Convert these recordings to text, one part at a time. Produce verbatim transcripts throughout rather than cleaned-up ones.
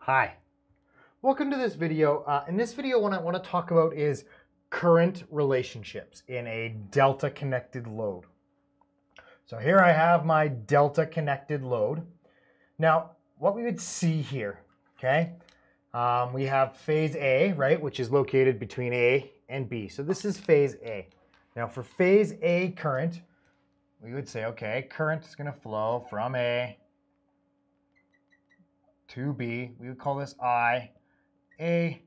Hi, welcome to this video. Uh, in this video, what I want to talk about is current relationships in a delta connected load. So here I have my delta connected load. Now, what we would see here, okay, um, we have phase A, right, which is located between A and B. So this is phase A. Now, for phase A current, we would say, okay, current is going to flow from A to B. We would call this I, A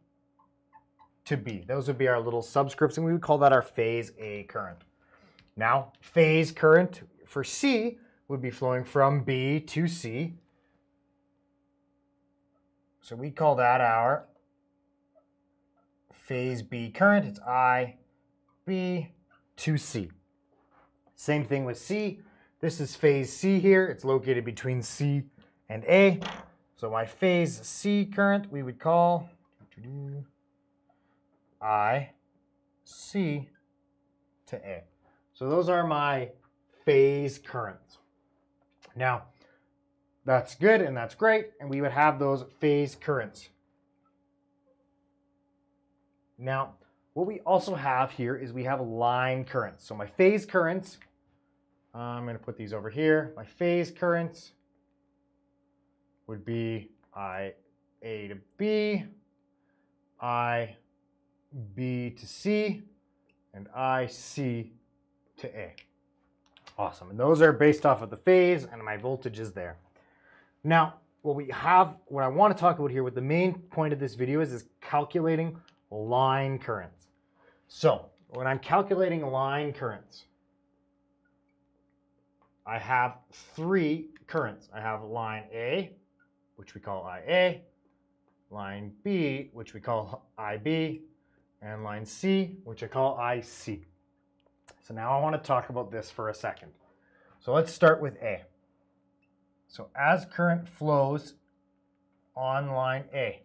to B. Those would be our little subscripts, and we would call that our phase A current. Now, phase current for C would be flowing from B to C. So we call that our phase B current. It's I, B to C. Same thing with C. This is phase C here. It's located between C and A. So my phase C current we would call I, C to A. So those are my phase currents. Now, that's good and that's great, and we would have those phase currents. Now, what we also have here is we have line currents. So my phase currents, I'm going to put these over here. My phase currents would be I, A to B, I, B to C, and I, C to A. Awesome. And those are based off of the phase, and my voltage is there. Now, what we have, what I want to talk about here, what the main point of this video is, is calculating line currents. So when I'm calculating line currents, I have three currents. I have line A, which we call I A, line B, which we call I B, and line C, which I call I C. So now I want to talk about this for a second. So let's start with A. So as current flows on line A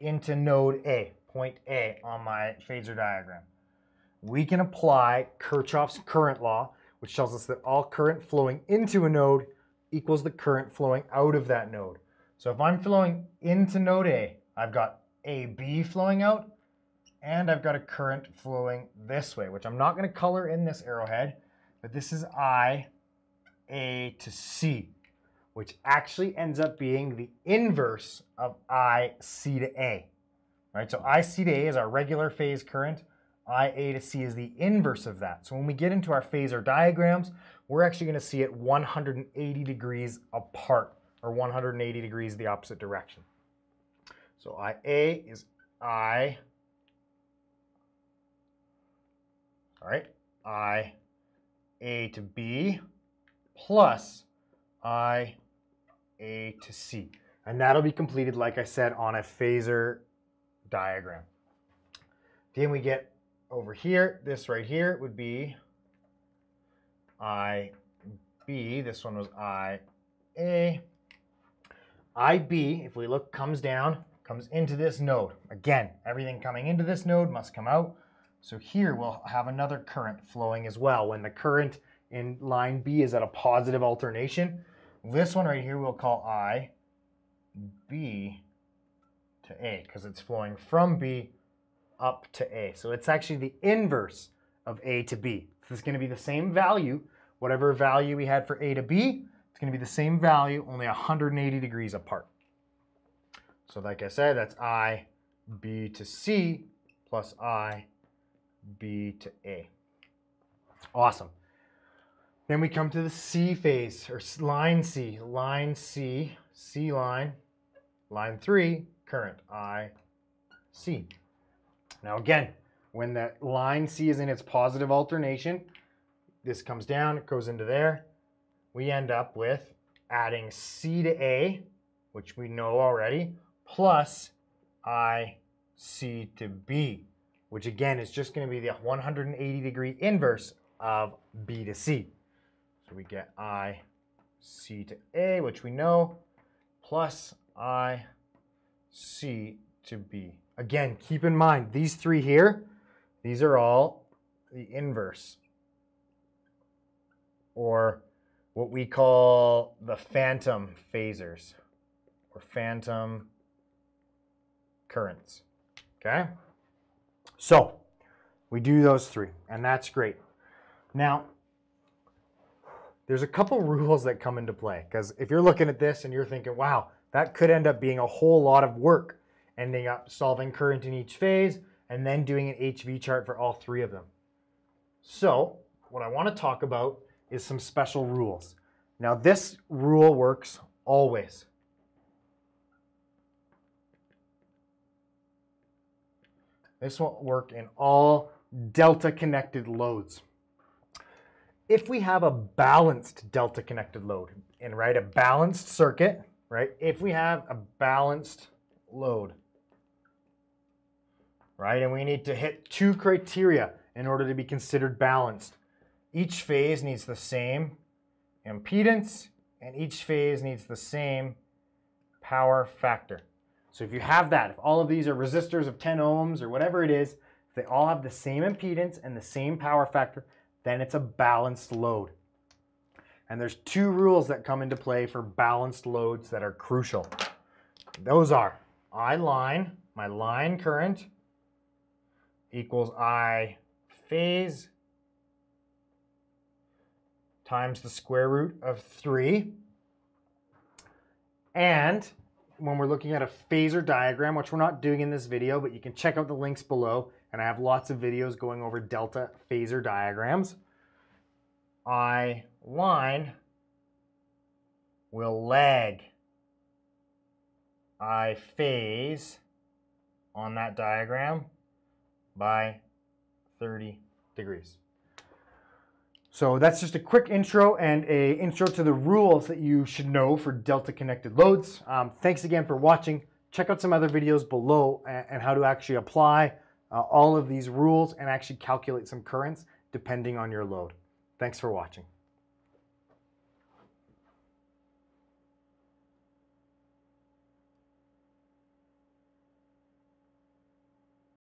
into node A, point A on my phasor diagram, we can apply Kirchhoff's current law, which tells us that all current flowing into a node equals the current flowing out of that node. So if I'm flowing into node A, I've got A B flowing out, and I've got a current flowing this way, which I'm not going to color in this arrowhead, but this is I, A to C, which actually ends up being the inverse of I, C to A. Right? So I, C to A is our regular phase current. I, A to C is the inverse of that. So when we get into our phasor diagrams, we're actually going to see it one hundred eighty degrees apart, or one hundred eighty degrees the opposite direction. So I, A is I, all right, I, A to B, plus I, A to C. And that'll be completed, like I said, on a phasor diagram. Then we get over here, this right here would be I B, this one was I A. I B, if we look, comes down, comes into this node. Again, everything coming into this node must come out. So here we'll have another current flowing as well. When the current in line B is at a positive alternation, this one right here we'll call I B to A, because it's flowing from B up to A. So it's actually the inverse of A to B. So it's going to be the same value. Whatever value we had for A to B, it's going to be the same value, only one hundred eighty degrees apart. So like I said, that's I, B to C, plus I, B to A. Awesome. Then we come to the C phase, or line C. Line C, C line, line three, current I, C. Now again, when the line C is in its positive alternation, this comes down, it goes into there. We end up with adding C to A, which we know already, plus I, C to B, which again is just going to be the one hundred eighty degree inverse of B to C. So we get I, C to A, which we know, plus I, C to B. Again, keep in mind, these three here, these are all the inverse, or what we call the phantom phasors, or phantom currents. Okay? So we do those three, and that's great. Now, there's a couple rules that come into play, because if you're looking at this and you're thinking, wow, that could end up being a whole lot of work, ending up solving current in each phase and then doing an H V chart for all three of them. So what I want to talk about is some special rules. Now, this rule works always. This won't work in all delta connected loads. If we have a balanced delta connected load, and write a balanced circuit, right? If we have a balanced load, right? And we need to hit two criteria in order to be considered balanced. Each phase needs the same impedance, and each phase needs the same power factor. So if you have that, if all of these are resistors of ten ohms or whatever it is, if they all have the same impedance and the same power factor, then it's a balanced load. And there's two rules that come into play for balanced loads that are crucial. Those are I line, my line current equals I phase times the square root of three. And when we're looking at a phasor diagram, which we're not doing in this video, but you can check out the links below, and I have lots of videos going over delta phasor diagrams. I line will lag I phase on that diagram by thirty degrees. So that's just a quick intro and a intro to the rules that you should know for delta connected loads. Um, thanks again for watching. Check out some other videos below and, and how to actually apply uh, all of these rules and actually calculate some currents depending on your load. Thanks for watching.